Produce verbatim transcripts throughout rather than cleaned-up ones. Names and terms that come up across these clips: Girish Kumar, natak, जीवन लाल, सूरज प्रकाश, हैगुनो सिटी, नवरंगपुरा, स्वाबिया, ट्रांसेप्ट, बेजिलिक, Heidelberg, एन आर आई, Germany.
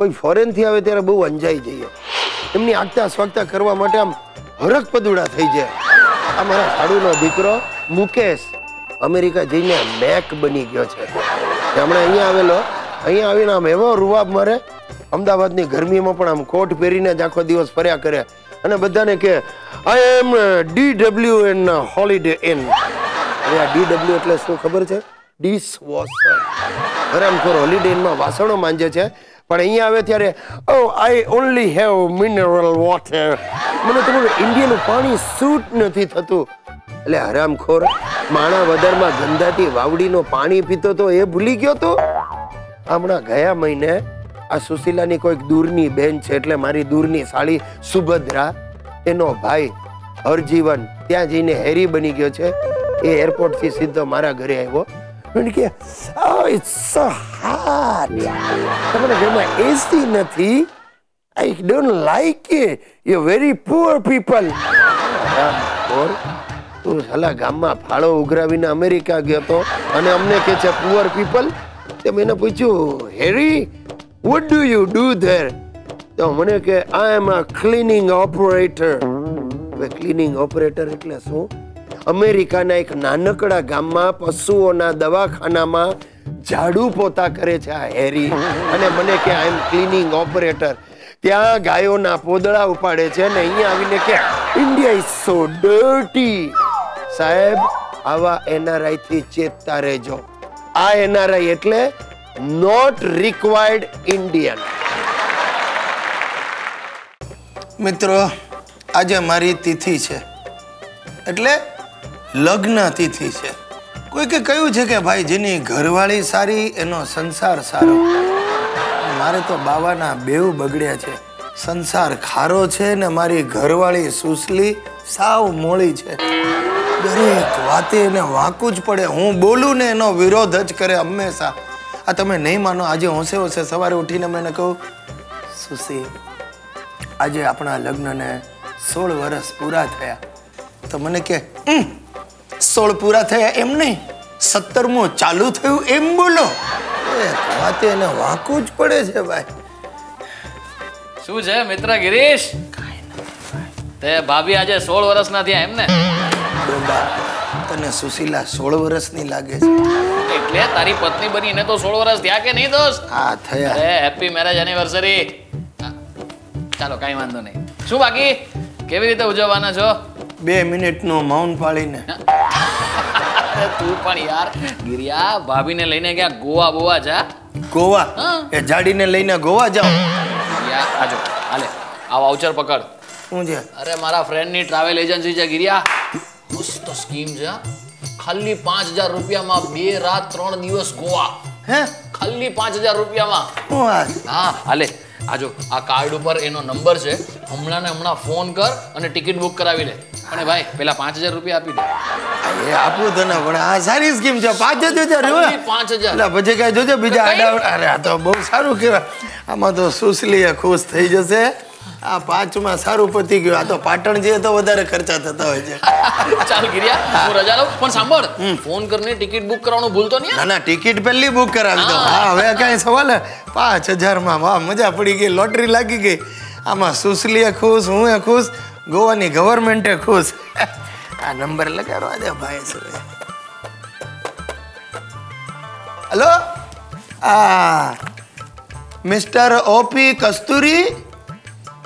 कोई फॉरेन थी आवे त्यारे बहु अंजाई जाइए। एमनी आगता स्वागता करवा माटे आम हरक पदुड़ा थई जाए। आ मारा साडूनो दीकरो मुकेश अमेरिका जईने मैक बनी गयो छे। हमणे अहींया आवेलो, अहींया आवीने आम एवो रुवाब मारे अमदावादनी गरमीमां पण आम कोट पेरीने ज आखो दिवस फर्या करे अने बधाने के I am D W N Holiday Inn. अरे डी डब्ल्यू એટલે શું ખબર છે? Dish washer. અરે આમ તો હોલિડે ઇન માં વાસણો માંજે છે, પણ અહીં આવે ત્યારે oh I only have mineral water. મને તમારું ઇન્ડિયન પાણી સૂટ નથી થતું। એટલે હરામખોર માણા વદરમાં ગંદાતી વાવડીનો પાણી પીતો તો એ ભૂલી ગયો તો। હમણાં ગયા મહિને આ સુશીલાની કોઈક દૂરની બેન છે, એટલે મારી દૂરની સાળી સુભદ્રા એનો ભાઈ હરજીવન ત્યાં જઈને હેરી બની ગયો છે। એ એરપોર્ટ થી સીધો મારા ઘરે આવ્યો। मैंने क्या oh it's so hot तमने जमा एसी नथी I don't like it you very poor people। और तू हला गाममा फाळो उघरावीने अमेरिका गयो तो અને અમને કહે છે poor people। તે મેને પૂછ્યું હેરી what do you do there? તો મને કે I am a cleaning operator। વે cleaning operator એટલે શું? अमेरिका ना एक नानकड़ा गाम में पशुओं ना दवाखाना में झाड़ू पोता करे छे हेरी। अने मने के आई एम क्लीनिंग ऑपरेटर। त्या गायो ना पोदळा उपाड़े छे ने अहींया आवीने के इंडिया इज सो डर्टी। साहेब आवा एन आर आई थी चेतता रहेजो। आ एन आर आई एटले नॉट रिक्वायर्ड इंडियन। मित्रों आज मारी तिथि छे एटले लग्न तिथि है। कोई के कहूँ कि भाई जेनी घरवाली सारी एनो संसार सारो। मारे तो बावाना बेव बगड़िया है। संसार खारो है ने मारी घरवाली सुसली साव मोली है। दरेक वाते ने वाकूज पड़े। हूँ बोलूँ ने एनो विरोध ज करे हमेशा। आ तमे नहीं मानो आज होंसे होंसे सवारे उठीने मैंने कहूँ सुशी आज अपना लग्न ने सोल वर्ष पूरा थया। तो मैंने के सोल पूरा थे एम नहीं सत्तरमो चालू थे एम बोलो। वाते ने वाकूज पड़े छे भाई। शू छे मित्र गिरीश? ते भाभी आजे सोल वर्ष ना थया एम ने? डोबा तने सुशीला सोल वर्ष नी लागे छे। एटले तारी पत्नी बनी ने तो सोल वर्ष थया के नहीं दोस्त? हां थया। अरे हैप्पी मैरिज एनिवर्सरी। चलो काई वांधो नहीं। शू बाकी केवी रीते उजववाना छो? बे मिनिट नो मौन पाली ने। अरे तू पण यार गिरिया भाभी ने लेने क्या गोवा बोवा जा? गोवा? ए जाडी ने लेने गोवा जाओ या आजो आले आ वाउचर पकड़। हूं जे अरे मारा फ्रेंड नी ट्रैवल एजेंसी जे गिरिया मस्त तो स्कीम जा। खाली पांच हज़ार रुपया मा बे रात तीन दिवस गोवा। हैं खाली पांच हज़ार रुपया मा? हां आले आजो आ कार्ड ऊपर एनो नंबर छे। हमणा ने हमणा फोन कर अने टिकट बुक करावी ले। अने भाई पहला पांच हज़ार रुपया आपी दे। ए आपू तने पण आ सारी स्कीम छे। पांच हज़ार रुपया? पांच हज़ार ला बजे काय जोजे बीजा आडा। अरे आ तो बहुत सारू केवा। आमा तो सुसलीया खुश થઈ જશે। आ पांच માં સારું પતી ગયું। આ તો પાટણ જે તો વધારે ખર્ચા થતા હોય છે। ચાલ ગિરિયા હું રજા લઉં, પણ સાંભળ ફોન કરીને ટિકિટ બુક કરાવવાનું ભૂલતો નહીં। ના ના ટિકિટ પહેલી બુક કરાવી દો। હા હવે કાઈ સવાલ? पांच हज़ार માં વાહ મજા પડી ગઈ। લોટરી લાગી ગઈ। આમાં સુસલીએ ખુશ, હું એ ખુશ, ગોવાની ગવર્નમેન્ટ એ ખુશ। આ નંબર લગાડવા દે ભાઈ સુરે। હેલો આ મિસ્ટર ઓપી કસ્તુરી?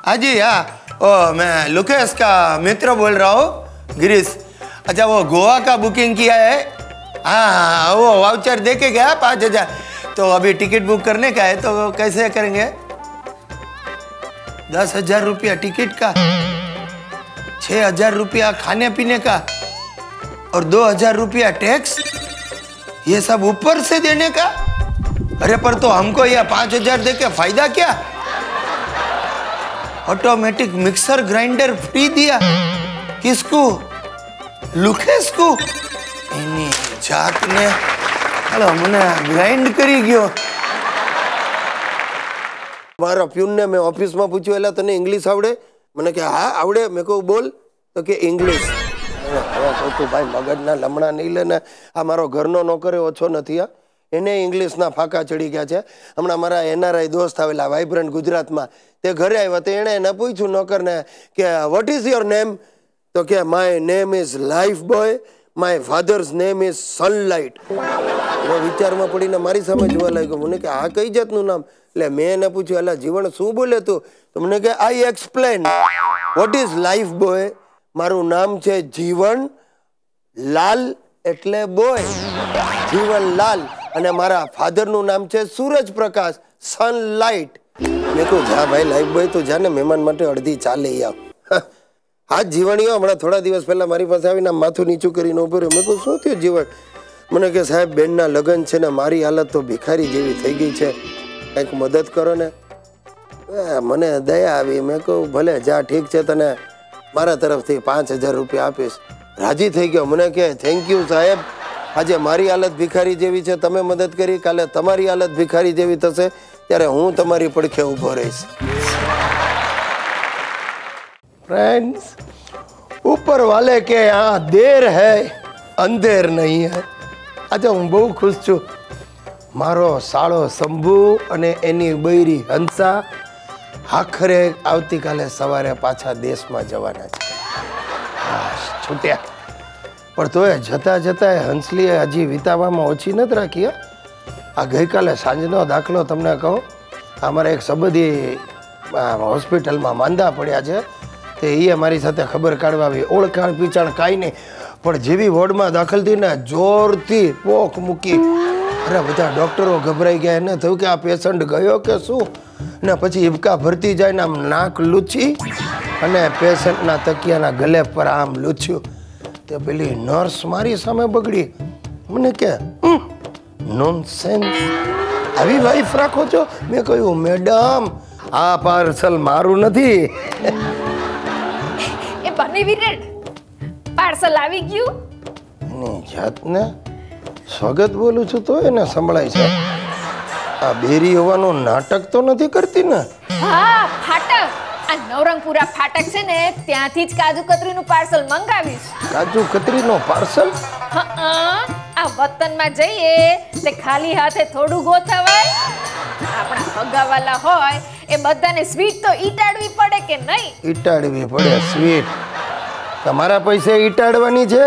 हाँ जी हाँ ओ, मैं लुकेश का मित्र बोल रहा हूँ गिरीश। अच्छा वो गोवा का बुकिंग किया है? हाँ हाँ वो वाउचर दे के गया पाँच हज़ार। तो अभी टिकट बुक करने का है, तो वो कैसे करेंगे? दस हज़ार रुपया टिकट का, छः हज़ार रुपया खाने पीने का और दो हज़ार रुपया टैक्स, ये सब ऊपर से देने का। अरे पर तो हमको यह पाँच हज़ार दे के फ़ायदा क्या? ऑटोमेटिक मिक्सर ग्राइंडर फ्री दिया। किसको? लुकेश को। इनी जात ने हेलो मने ग्राइंड करी गयो। मारा प्यून ने मैं ऑफिस में पूछ्यो एला तने इंग्लिश आवड़े? मने के हां आवड़े। मैं को बोल तो के इंग्लिश। अरे तो भाई मगज ना लमणा नहीं लेने। आ मारो घर नो नौकर ओछो नथी। एने इंग्लिश ना फाका चढ़ी गया है। हमणा मारा एनआरआई दोस्त आवेला वाइब्रंट गुजरात में, ते घरे आव्या तो एणे एने पूछ्यु नौकरने के वॉट इज योर नेम, तो के my name is Lifebuoy, my father's name is Sunlight. मैं विचार में पड़ी ने मारी सामे जोवा लाग्यो, मने के आ कई जातनु नाम। एटले मैं एने पूछ्यु अला जीवन शू बोले तू, तो मने के I explain what is Lifebuoy, मारू नाम छे जीवन लाल एटले बॉय जीवन लाल, अने मारा फादर नु नाम छे सूरज प्रकाश सनलाइट। मैं तो जा भाई लाइफ बॉय तो जाने मेहमान माटे अर्धी चाले यार। आज जीवणियो हमणा थोड़ा दिवस पहला मारी पासे आवीने माथुं नीचुं करीने ऊभो रह्यो। मैं को शुं थयुं जीवन, मने के साहेब बेनना लगन छे ने मारी हालत तो भिखारी जेवी थई गई छे, कंईक मदद करो ने। मने दया आवी, मैं कहूं भले जा ठीक छे, तने मारा तरफथी पांच हज़ार रुपया आपीश। राजी थई गयो। मने के थैंक यू साहेब, आजे मारी हालत भिखारी जेवी छे, तमे मदद करी, काले तमारी हालत भिखारी जेवी थशे त्यारे हूँ तमारी पड़खे ऊभो रहीश। फ्रेंड्स, ऊपर वाले के यहाँ देर है अंधेर नहीं है। आज हूँ बहु खुश छू। मारो साळो शंभू अने एनी बयरी हंसा आखरे आवती काले सवारे पाछा देश में जवाना छे। छूट्या पर तो ये जता जता हंसली हजी वितावा में ओछी नत राखी। आ गई काले सांजनो दाखलो तमने कहूँ, अमारा एक संबंधी हॉस्पिटल में मांदा पड़ा है, तो ये अमारी साथे खबर काढ़वा आवी। ओळखाण पीचाण काई नहीं, पर जेवी वोर्ड में दाखल थी ने जोरथी पोक मूकी। अरे बधा डॉक्टरो गभराई गया, एने थयुं के आ पेशंट गयो के शुं, ने पछी हिबका भरती जाए, आम नाक लूछी अने पेशंटना तकियाना गले पर आम लूछ्यु। तो पेली नर्स मारी सामे बगड़ी। मैंने क्या नॉनसेंस अभी वाइफ राखो छो। मैं कहूँ मैडम आ पार्सल मारू नथी। ए बने वीरेड पार्सल आवी गयु ने जातने स्वागत बोलू छु तो एने संभळाय छे। आ बेरी होवानो नाटक तो नथी करती ने। हां फाटक आ नवरंगपुरा फाटक छे ने त्यांथी ज काजू कतरीनु पार्सल मंगावीश। काजू कतरीनो पार्सल? हां आ वतन में जईए ते खाली हाथे थोड़ू गोथवाय। आपणा हगावाला होय ए बधाने स्वीट तो ईटाडवी पड़े के नहीं? ईटाडवी पड़े स्वीट। तमारा पैसे ईटाडवानी छे।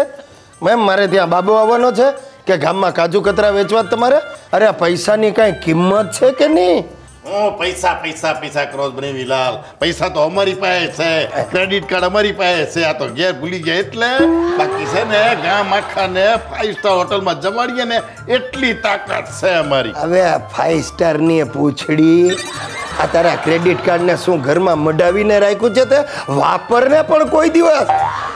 मैम मारे ત્યાં બાબો આવવાનો છે કે ગામમાં કાજુ કતરા વેચવા તમારે? અરે પૈસાની કાઈ કિંમત છે કે નહીં? ओ पैसा पैसा पैसा क्रोस बने विलाल, पैसा तो हमारी पास है, क्रेडिट कार्ड हमारी पास है। आ तो गैर भूली गए એટલે બાકી છે ને ગામ આખાને ફાઈવ સ્ટાર હોટલમાં જમાડીએ ને એટલી તાકાત છે અમારી। હવે આ ફાઈવ સ્ટાર ની પૂછડી આ તારા ક્રેડિટ કાર્ડ ને શું ઘરમાં મડાવીને રાખ્યું છે તે? વાપરને પણ કોઈ દિવસ।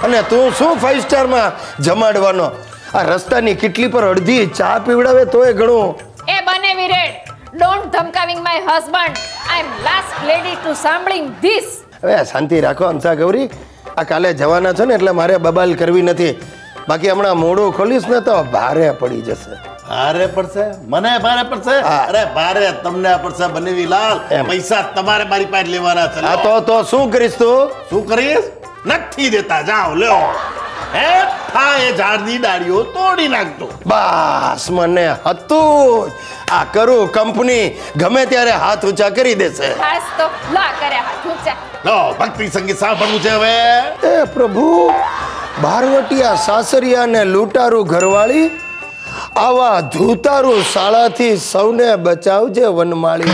અને તું શું ફાઈવ સ્ટાર માં જમાડવાનો? આ રસ્તાની કેટલી પર અડધી ચા પીવડાવે તોય ઘણું। એ બને વિરેડ Don't धमकाविंग my husband. I'm last lady to sampling this. अबे शांति राखो अंसा गौरी। आ काले जवाना छो ने એટલે મારે બબાલ કરવી નથી, બાકી હમણા મોડું ખોલીશ ને તો ભારે પડી જશે। ભારે પડશે મને? ભારે પડશે? અરે ભારે તમને પડશે બનેવીલાલ। પૈસા તમારે મારી પાસે લેવાના છે। આ તો તો શું કરીશ તું? શું કરીશ? નથી દેતા જાવ લ્યો। હે હા એ ઝાડની ડાળીઓ તોડી નાખતો બસ। મને હતું આ કરું કંપની ગમે ત્યારે હાથ ઊંચા કરી દેશે। ખાસ તો લા કરે હાથ ઊંચા લો। ભક્તિ સંગીત સાંભળવું છે હવે। એ પ્રભુ, બારવટિયા સાસરિયા ને લૂંટારું ઘરવાળી, આવા ધૂતારું શાળાથી સૌને બચાવજે વનમાળી।